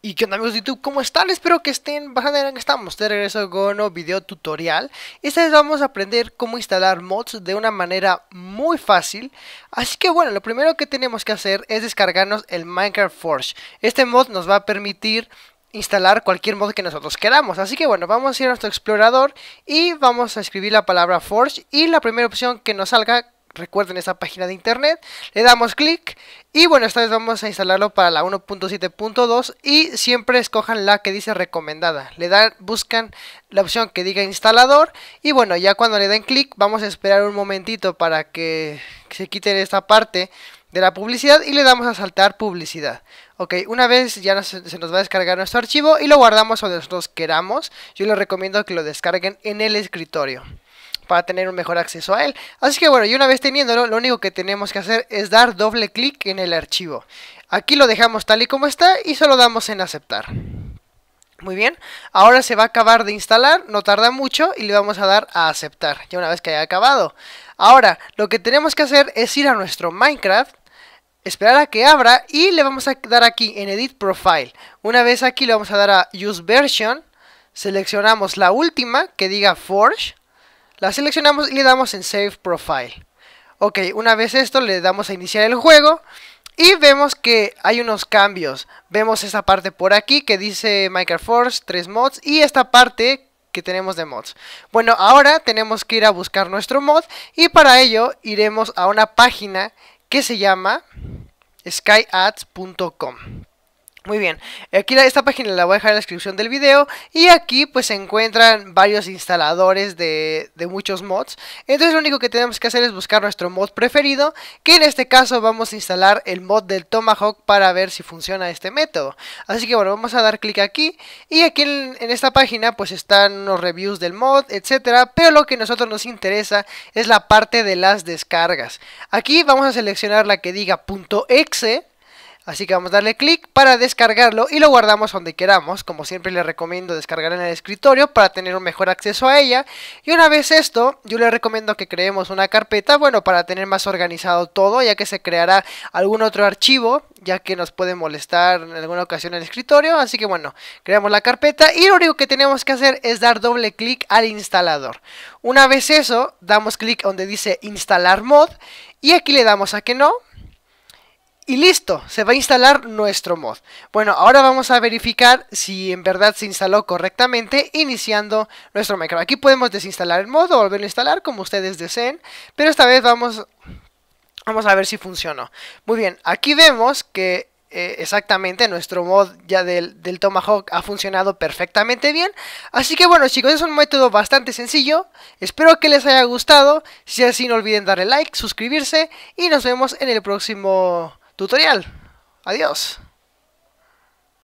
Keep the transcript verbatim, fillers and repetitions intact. Y qué onda, amigos de YouTube, ¿cómo están? Espero que estén bastante bien. Estamos de regreso con un nuevo video tutorial. Esta vez vamos a aprender cómo instalar mods de una manera muy fácil. Así que bueno, lo primero que tenemos que hacer es descargarnos el Minecraft Forge. Este mod nos va a permitir instalar cualquier mod que nosotros queramos. Así que bueno, vamos a ir a nuestro explorador y vamos a escribir la palabra Forge. Y la primera opción que nos salga, recuerden esa página de internet, le damos clic y bueno, esta vez vamos a instalarlo para la uno punto siete punto dos y siempre escojan la que dice recomendada, le dan, buscan la opción que diga instalador y bueno, ya cuando le den clic vamos a esperar un momentito para que se quite esta parte de la publicidad y le damos a saltar publicidad. Ok, una vez ya nos, se nos va a descargar nuestro archivo y lo guardamos donde nosotros queramos. Yo les recomiendo que lo descarguen en el escritorio para tener un mejor acceso a él. Así que bueno, y una vez teniéndolo, lo único que tenemos que hacer es dar doble clic en el archivo. Aquí lo dejamos tal y como está y solo damos en aceptar. Muy bien, ahora se va a acabar de instalar, no tarda mucho y le vamos a dar a aceptar, ya una vez que haya acabado. Ahora, lo que tenemos que hacer es ir a nuestro Minecraft, esperar a que abra y le vamos a dar aquí en Edit Profile. Una vez aquí le vamos a dar a Use Version, seleccionamos la última que diga Forge, la seleccionamos y le damos en Save Profile. Ok, una vez esto le damos a iniciar el juego y vemos que hay unos cambios. Vemos esta parte por aquí que dice Minecraft Forge, tres mods y esta parte que tenemos de mods. Bueno, ahora tenemos que ir a buscar nuestro mod y para ello iremos a una página que se llama sky daz punto com. Muy bien, aquí esta página la voy a dejar en la descripción del video y aquí pues se encuentran varios instaladores de, de muchos mods. Entonces lo único que tenemos que hacer es buscar nuestro mod preferido, que en este caso vamos a instalar el mod del Tomahawk para ver si funciona este método. Así que bueno, vamos a dar clic aquí y aquí en, en esta página pues están los reviews del mod, etcétera. Pero lo que a nosotros nos interesa es la parte de las descargas. Aquí vamos a seleccionar la que diga .exe. Así que vamos a darle clic para descargarlo y lo guardamos donde queramos. Como siempre les recomiendo descargar en el escritorio para tener un mejor acceso a ella. Y una vez esto, yo les recomiendo que creemos una carpeta, bueno, para tener más organizado todo, ya que se creará algún otro archivo, ya que nos puede molestar en alguna ocasión en el escritorio. Así que bueno, creamos la carpeta y lo único que tenemos que hacer es dar doble clic al instalador. Una vez eso, damos clic donde dice instalar mod y aquí le damos a que no. Y listo, se va a instalar nuestro mod. Bueno, ahora vamos a verificar si en verdad se instaló correctamente iniciando nuestro Minecraft. Aquí podemos desinstalar el mod o volverlo a instalar como ustedes deseen, pero esta vez vamos, vamos a ver si funcionó. Muy bien, aquí vemos que eh, exactamente nuestro mod ya del, del Tomahawk ha funcionado perfectamente bien. Así que bueno chicos, es un método bastante sencillo. Espero que les haya gustado. Si es así, no olviden darle like, suscribirse y nos vemos en el próximo tutorial. Adiós.